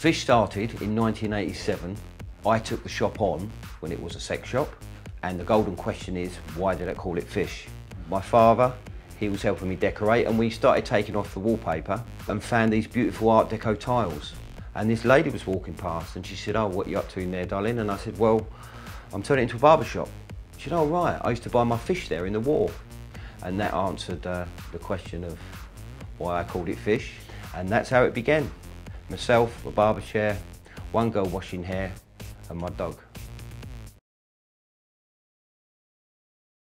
Fish started in 1987. I took the shop on when it was a sex shop, and the golden question is, why did I call it Fish? My father, he was helping me decorate, and we started taking off the wallpaper and found these beautiful Art Deco tiles. And this lady was walking past and she said, "Oh, what are you up to in there, darling?" And I said, "Well, I'm turning it into a barber shop." She said, "Oh, right, I used to buy my fish there in the war." And that answered the question of why I called it Fish. And that's how it began. Myself, a barber chair, one girl washing hair, and my dog.